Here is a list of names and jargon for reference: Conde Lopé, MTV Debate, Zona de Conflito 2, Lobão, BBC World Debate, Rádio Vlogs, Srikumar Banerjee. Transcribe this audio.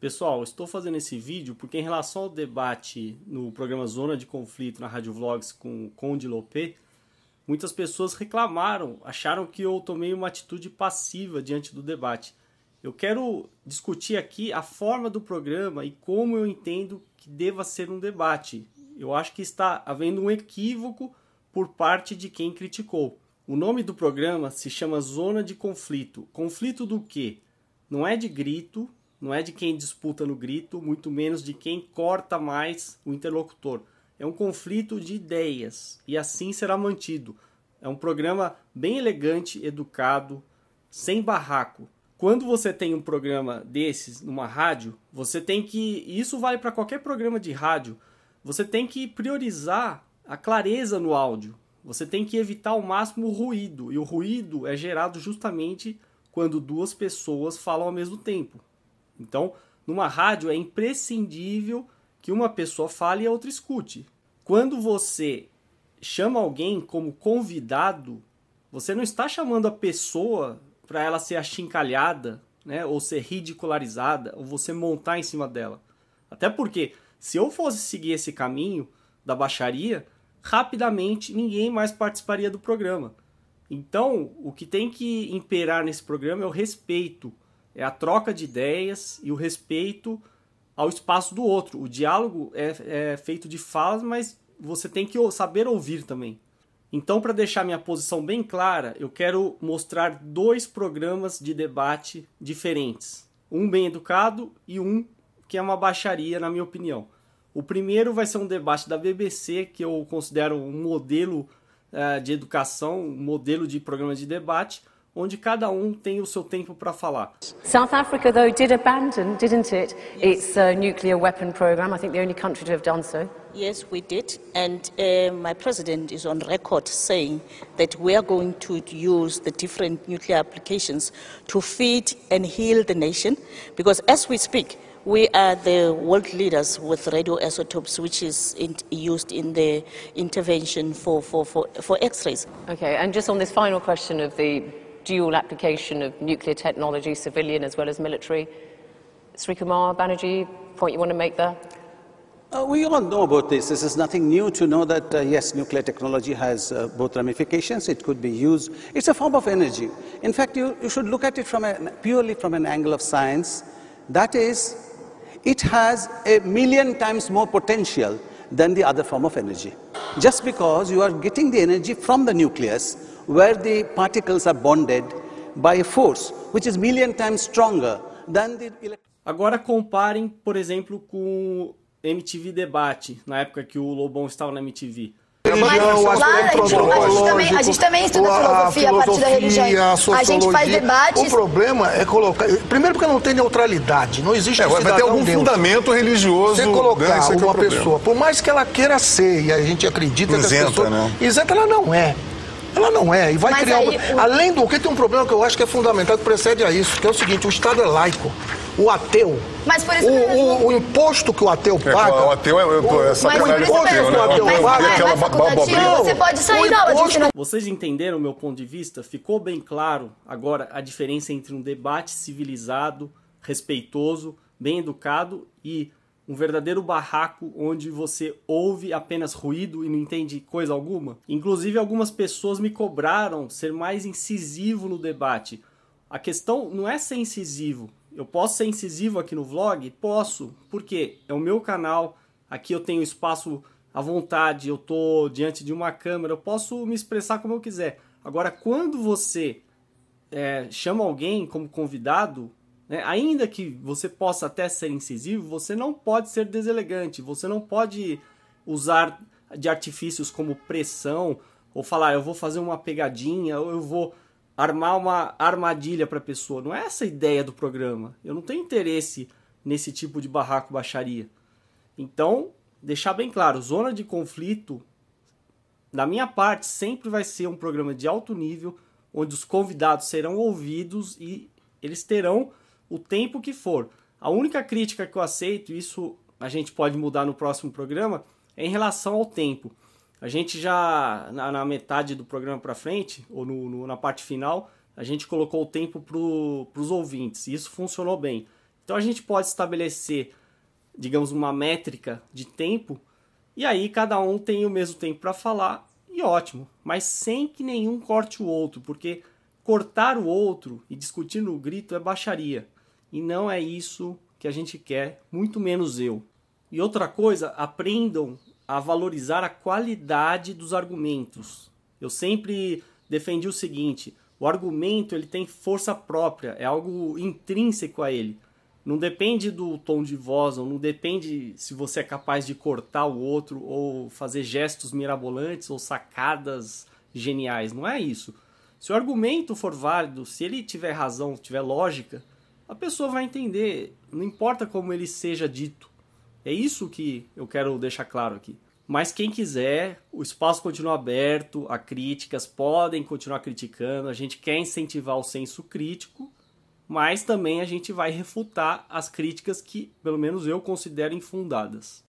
Pessoal, estou fazendo esse vídeo porque em relação ao debate no programa Zona de Conflito na Rádio Vlogs com o Conde Lopé, muitas pessoas reclamaram, acharam que eu tomei uma atitude passiva diante do debate. Eu quero discutir aqui a forma do programa e como eu entendo que deva ser um debate. Eu acho que está havendo um equívoco por parte de quem criticou. O nome do programa se chama Zona de Conflito. Conflito do quê? Não é de grito, não é de quem disputa no grito, muito menos de quem corta mais o interlocutor. É um conflito de ideias e assim será mantido. É um programa bem elegante, educado, sem barraco. Quando você tem um programa desses numa rádio, você tem que, e isso vale para qualquer programa de rádio, você tem que priorizar a clareza no áudio. Você tem que evitar ao máximo o ruído, e o ruído é gerado justamente quando duas pessoas falam ao mesmo tempo. Então, numa rádio é imprescindível que uma pessoa fale e a outra escute. Quando você chama alguém como convidado, você não está chamando a pessoa para ela ser achincalhada, né, ou ser ridicularizada, ou você montar em cima dela. Até porque, se eu fosse seguir esse caminho da baixaria, rapidamente ninguém mais participaria do programa. Então, o que tem que imperar nesse programa é o respeito, é a troca de ideias e o respeito ao espaço do outro. O diálogo é feito de falas, mas você tem que saber ouvir também. Então, para deixar minha posição bem clara, eu quero mostrar dois programas de debate diferentes. Um bem educado e um que é uma baixaria, na minha opinião. O primeiro vai ser um debate da BBC, que eu considero um modelo de educação, um modelo de programa de debate, onde cada tem o seu tempo para falar. South Africa, though, did abandon, didn't it, its nuclear weapon program? I think the only country to have done so. Yes, we did, and my president is on record saying that we are going to use the different nuclear applications to feed and heal the nation, because as we speak, we are the world leaders with radioisotopes, which is used in the intervention for X-rays. Okay, and just on this final question of the dual application of nuclear technology, civilian as well as military, Srikumar Banerjee, point you want to make there? We all know about this. This is nothing new to know that, yes, nuclear technology has both ramifications. It could be used. It's a form of energy. In fact, you should look at it from purely from an angle of science. That is, it has 1 million times more potential than the other form of energy. Just because you are getting the energy from the nucleus, where the particles are bonded by a force which is 1 million times stronger than the electricity. Agora comparem, por exemplo, com MTV Debate, na época que o Lobão estava na MTV. A gente também estuda filosofia a partir da religião, a gente faz debates. O problema é colocar... Primeiro porque não tem neutralidade, não existe vai ter algum fundamento religioso. Você colocar uma pessoa, por mais que ela queira ser, e a gente acredita que a pessoa... Né? Isenta, ela não é. Ela não é, e vai criar... Além do que, tem um problema que eu acho que é fundamental, que precede a isso, que é o seguinte: o Estado é laico. O ateu, mas por isso o imposto que o ateu paga... O ateu é sacanagem do ateu, né? O ateu paga... Você pode sair da aula. Vocês entenderam o meu ponto de vista? Ficou bem claro agora a diferença entre um debate civilizado, respeitoso, bem educado e um verdadeiro barraco onde você ouve apenas ruído e não entende coisa alguma? Inclusive, algumas pessoas me cobraram ser mais incisivo no debate. A questão não é ser incisivo. Eu posso ser incisivo aqui no vlog? Posso, porque é o meu canal, aqui eu tenho espaço à vontade, eu tô diante de uma câmera, eu posso me expressar como eu quiser. Agora, quando você chama alguém como convidado, né, ainda que você possa até ser incisivo, você não pode ser deselegante, você não pode usar de artifícios como pressão, ou falar, eu vou fazer uma pegadinha, ou eu vou... armar uma armadilha para a pessoa. Não é essa a ideia do programa. Eu não tenho interesse nesse tipo de barraco baixaria. Então, deixar bem claro, Zona de Conflito, da minha parte, sempre vai ser um programa de alto nível, onde os convidados serão ouvidos e eles terão o tempo que for. A única crítica que eu aceito, e isso a gente pode mudar no próximo programa, é em relação ao tempo. A gente já, na metade do programa para frente, ou na parte final, a gente colocou o tempo para os ouvintes, e isso funcionou bem. Então a gente pode estabelecer, digamos, uma métrica de tempo e aí cada um tem o mesmo tempo para falar e ótimo, mas sem que nenhum corte o outro, porque cortar o outro e discutir no grito é baixaria e não é isso que a gente quer, muito menos eu. E outra coisa, aprendam a valorizar a qualidade dos argumentos. Eu sempre defendi o seguinte: o argumento ele tem força própria, é algo intrínseco a ele. Não depende do tom de voz, ou não depende se você é capaz de cortar o outro, ou fazer gestos mirabolantes, ou sacadas geniais. Não é isso. Se o argumento for válido, se ele tiver razão, tiver lógica, a pessoa vai entender, não importa como ele seja dito. É isso que eu quero deixar claro aqui. Mas quem quiser, o espaço continua aberto a críticas, podem continuar criticando, a gente quer incentivar o senso crítico, mas também a gente vai refutar as críticas que, pelo menos eu, considero infundadas.